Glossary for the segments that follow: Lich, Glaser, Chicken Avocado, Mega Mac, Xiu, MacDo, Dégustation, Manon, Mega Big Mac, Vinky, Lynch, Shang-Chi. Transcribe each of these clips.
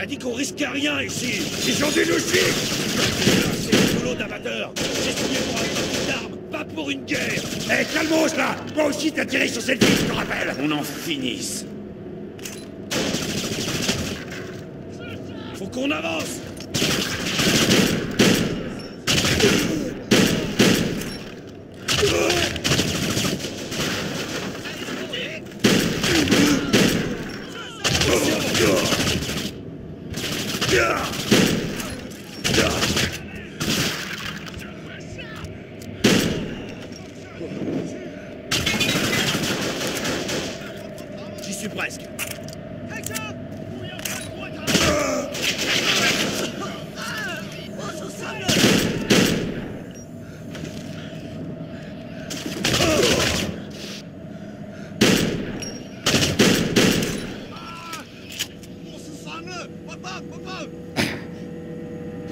T'as dit qu'on risquait rien ici. Ils sont des louchis. C'est le boulot d'abatteur. J'ai signé pour un trafic d'armes, pas pour une guerre. Hé, calmos là. Moi aussi t'as tiré sur cette ville, je te rappelle. On en finisse. Faut qu'on avance.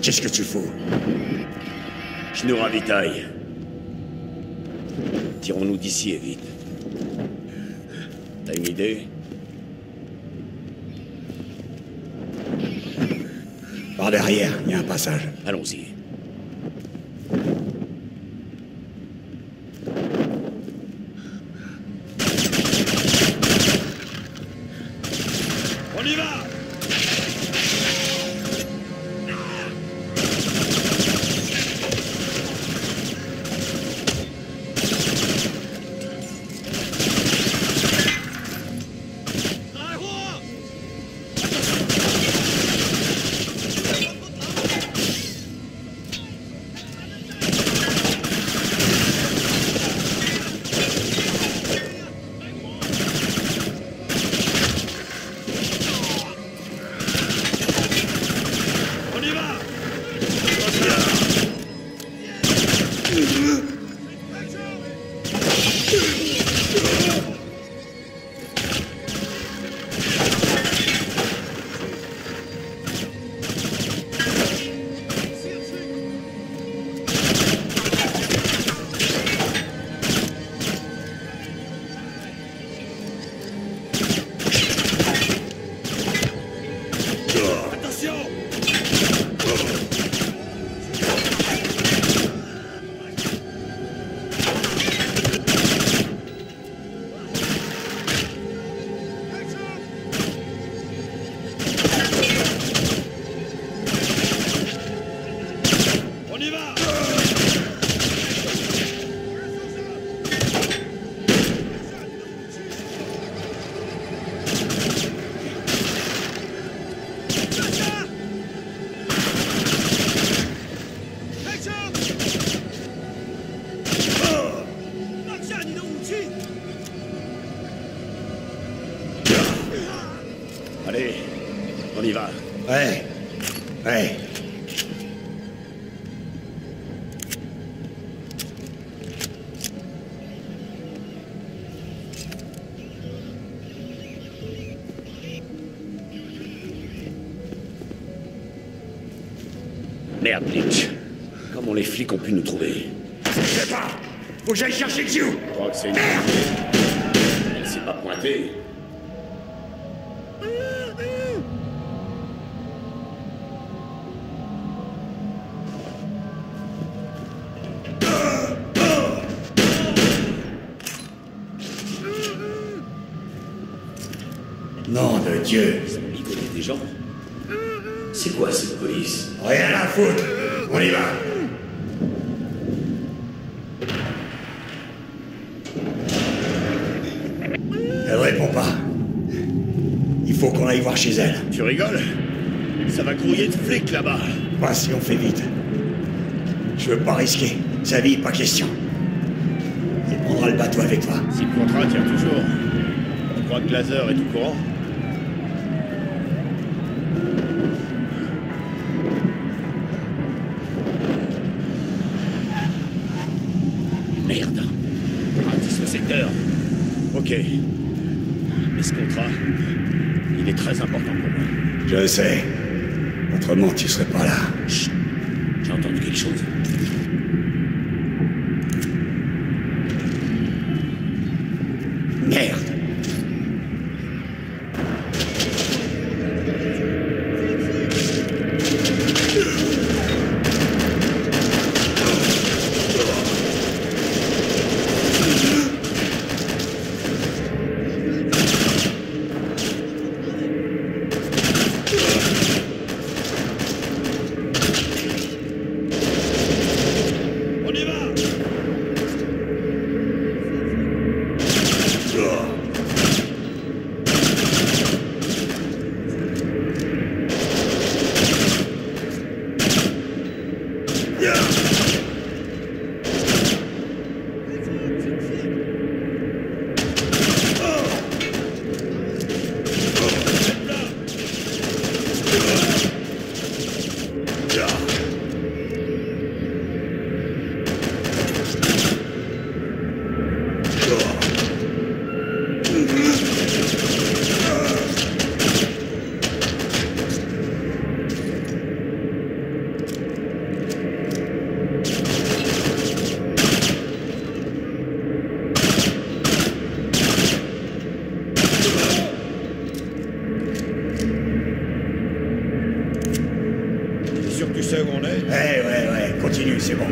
Qu'est-ce que tu fous? Je nous ravitaille. Tirons-nous d'ici et vite. T'as une idée? Par derrière, il y a un passage. Allons-y. Merde, Lich. Comment les flics ont pu nous trouver? Je sais pas. Faut que j'aille chercher Xiu. Je crois que c'est une... Elle s'est pas pointée. Nom de Dieu. Il connaît des gens. C'est quoi cette police? Rien à foutre. On y va. Elle répond pas. Il faut qu'on aille voir chez elle. Tu rigoles? Ça va grouiller de flics là-bas. Pas si on fait vite. Je veux pas risquer. Sa vie, pas question. Il prendra le bateau avec toi. Si le contrat tient toujours. Tu crois que Glaser est au courant? Ok. Mais ce contrat, il est très important pour moi. Je sais. Autrement, tu serais pas là. Chut. J'ai entendu quelque chose. Merde. Ouais, continue, c'est bon.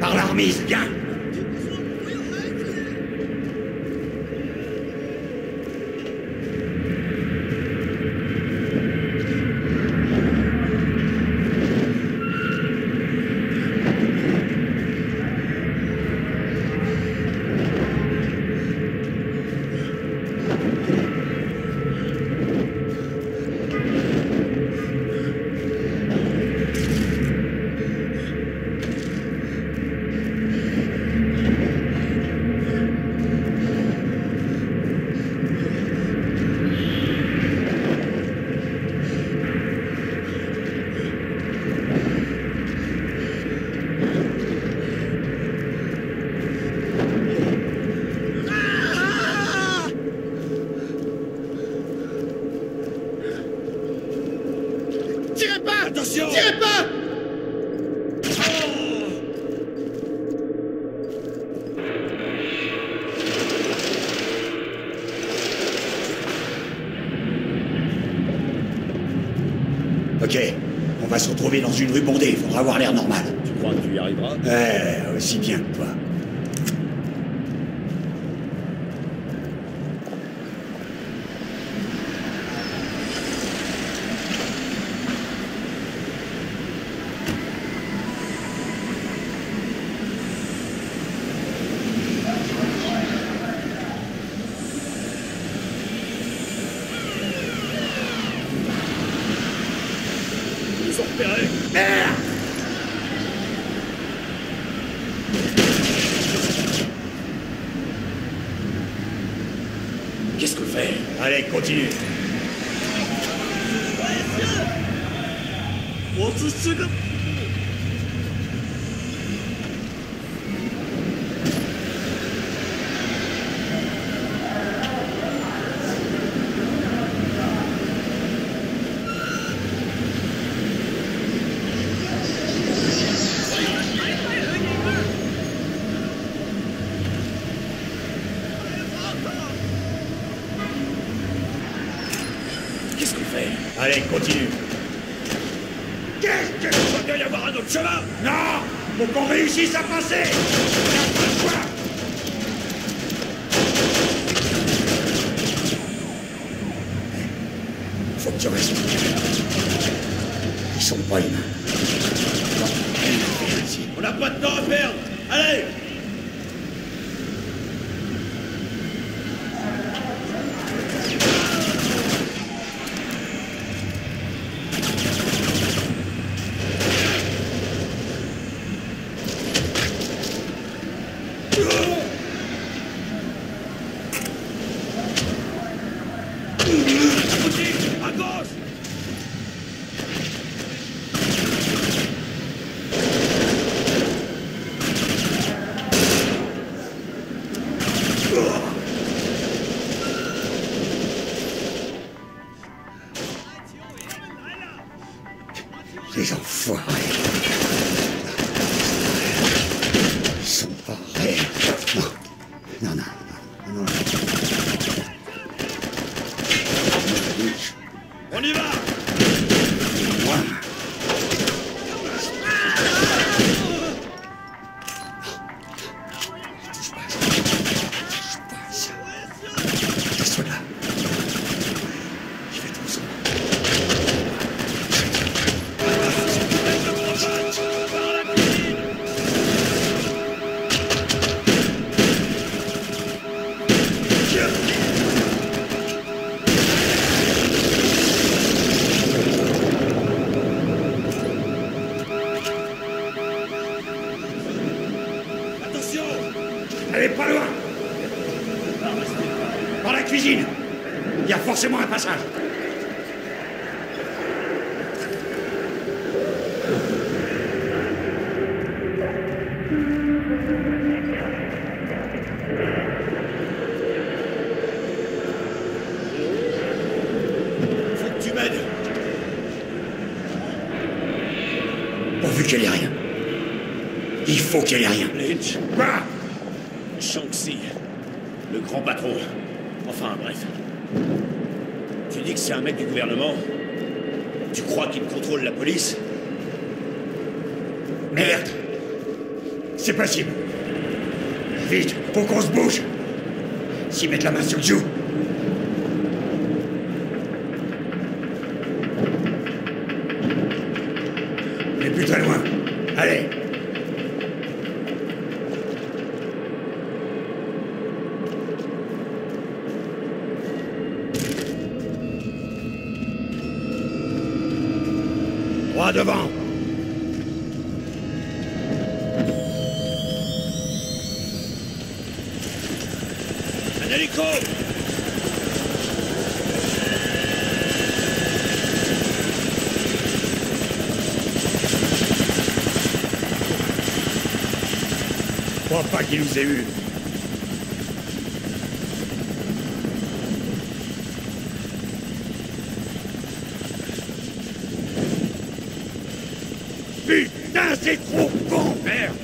Par l'armise, viens! Dans une rue bondée, il faudra avoir l'air normal. Tu crois que tu y arriveras? Aussi bien que toi. Continue. Allez, continue. Qu'est-ce que ça doit y avoir un autre chemin? Non! Faut qu'on réussisse à passer! On n'a pas le choix! Faut que tu restes. Ils sont pas humains. On n'a pas de temps à perdre! Allez! Vu qu'elle est rien. Il faut qu'il y ait rien. Lynch, quoi? Shang-Chi, le grand patron. Enfin, bref. Tu dis que c'est un mec du gouvernement? Tu crois qu'il contrôle la police? Merde! C'est possible. Vite, faut qu'on se bouge. S'ils mettent la main sur Xiu. Mais plus très loin. Allez. Droit devant. Je crois pas qu'il nous ait eu. Putain, c'est trop con, merde!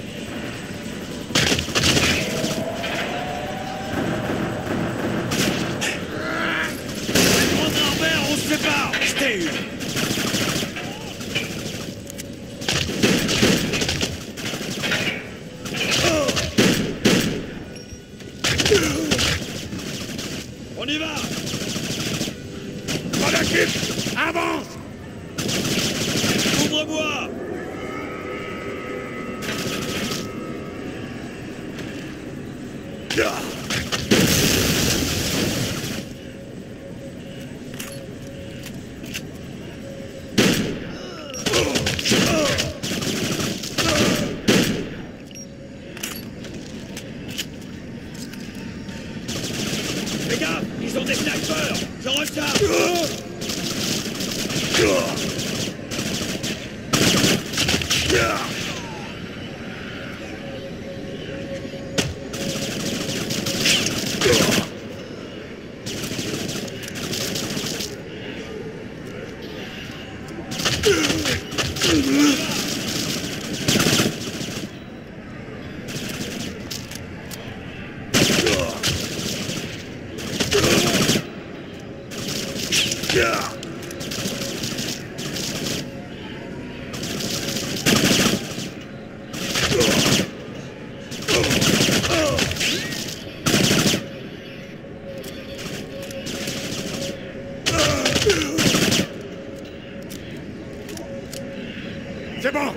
C'est bon.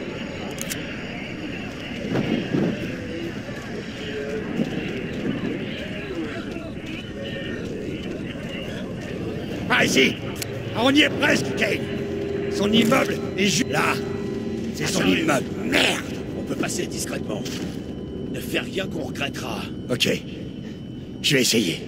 Par ici. On y est presque, Kane. Son immeuble est juste là. C'est son immeuble. Merde. On peut passer discrètement. Ne fais rien qu'on regrettera. Ok. Je vais essayer.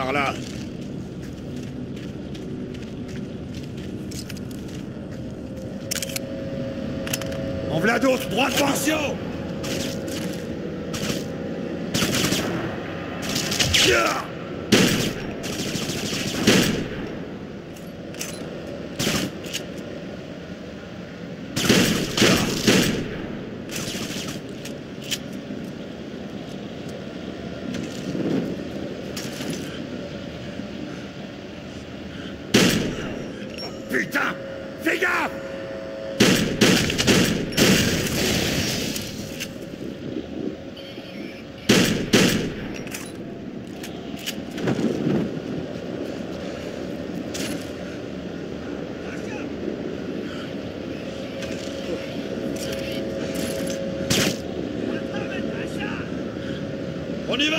Par là. En v'là d'autres, droit de pension. Yeah. Putain! Fais gaffe! On y va!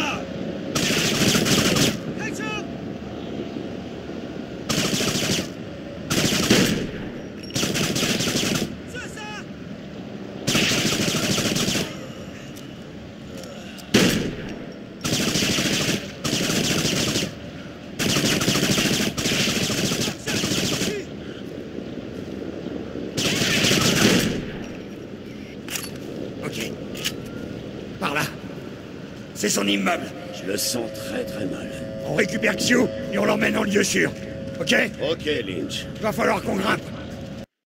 C'est son immeuble. Je le sens très très mal. On récupère Xiu et on l'emmène en lieu sûr. Ok ? Ok, Lynch. Va falloir qu'on grimpe.